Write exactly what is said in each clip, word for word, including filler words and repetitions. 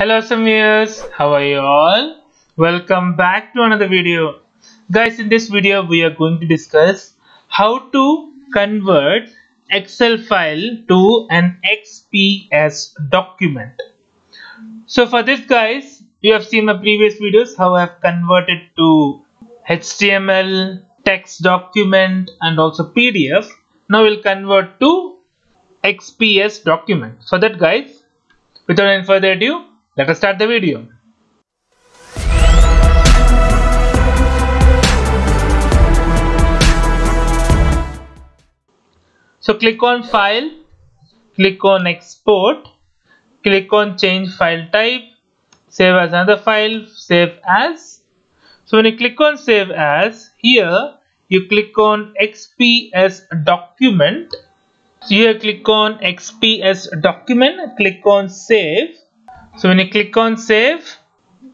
Hello awesome viewers, how are you all? Welcome back to another video. Guys, in this video we are going to discuss how to convert Excel file to an X P S document. So for this, guys, you have seen my previous videos how I have converted to H T M L, text document and also P D F. Now we'll convert to X P S document. For that, guys, without any further ado, let us start the video. So click on file, click on export, click on change file type, save as another file, save as. So when you click on save as, here you click on X P S document. So here click on X P S document, click on save. So when you click on save,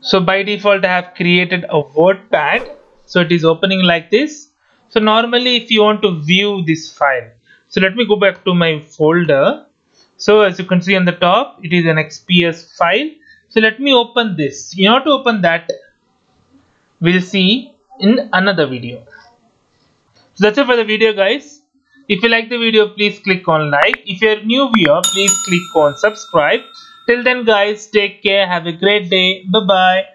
so by default I have created a WordPad, so it is opening like this. So normally if you want to view this file, so let me go back to my folder. So as you can see on the top, it is an X P S file. So let me open this. You know, to open that, we'll see in another video. So that's it for the video, guys. If you like the video, please click on like. If you are a new viewer, please click on subscribe. Till then, guys, take care, have a great day, bye bye.